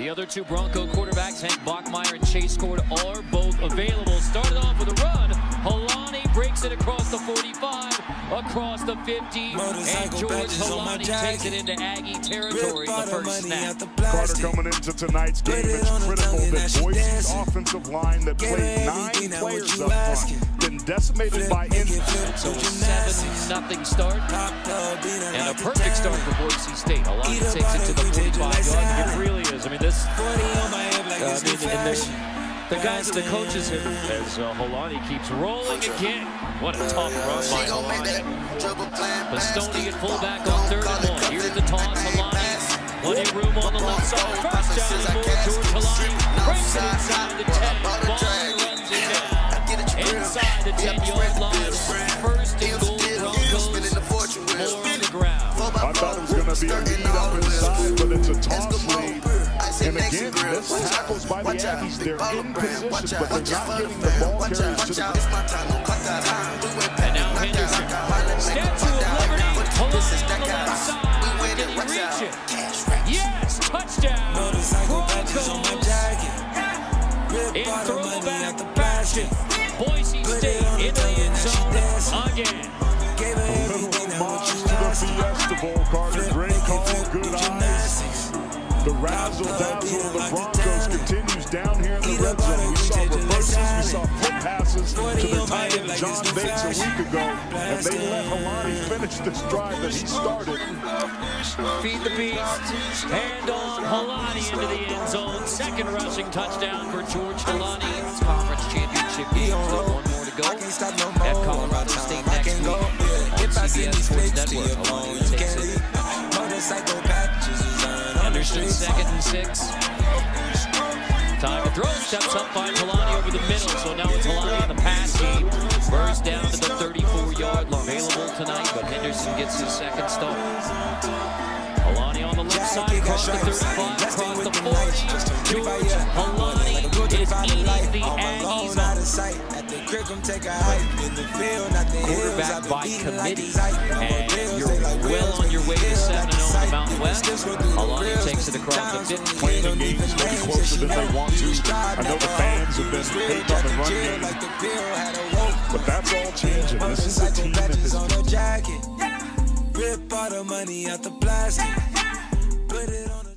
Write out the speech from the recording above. The other two Bronco quarterbacks, Hank Bachmeier and Chase Gord, are both available. Started off with a run. Holani breaks it across the 45, across the 50, and George Holani takes it into Aggie territory the first snap. Carter, coming into tonight's game, it's critical that Boise's offensive line that played 9 players up front been decimated by injury. So a 7-0 start, and a perfect start for Boise State. Holani takes it to the 45-yard. It really is. I mean, this... The guys, the coaches here, as Holani keeps rolling again. What a tough run by Holani. Pistone at fullback on 3rd and 1. Here's the toss, Holani. Plenty of room on the left side. First down for George Holani. Breaks it inside the 10. Ball runs it down. Inside the 10-yard line. First and goal. Broncos more on the ground. I thought it was going to be a lead up inside, but it's a toss lead. And again, this tackles by the Aggies, they're in position, but they're not getting the ball carries to the ground. And now Henderson, Statue of Liberty, Holani on the left side, can he reach it? Yes, touchdown, Broncos, in throwback fashion, Boise State in the end zone again. A little homage to the Fiesta Bowl, Carter, great call, good eyes. The razzle-dazzle of the Broncos continues down here in the red zone. We saw reverses, we saw flip passes to the tight end John Bates a week ago, and they let Holani finish this drive that he started. Feed the beast, hand on Holani into the end zone. Second rushing touchdown for George Holani in his conference championship game. Still one more to go at Colorado State next week on CBS Sports Network. Holani takes it. Henderson, 2nd and 6. Time to throw, steps up, finds Holani over the middle. So now it's Holani on the pass game. Burst down to the 34-yard line. Available tonight, but Henderson gets his 2nd start. Holani on the left side, across the 35, across the 40. George Holani is eating the Aggies up. Quarterback by committee, and you're well on your way to 7-0. Mountain West. Holani takes it across the 50. Playing the game is much closer than they want to. I know the fans have been hate on the run game, but that's all changing. This is a team that is on a jacket. Rip all the money out the plastic. Put it on.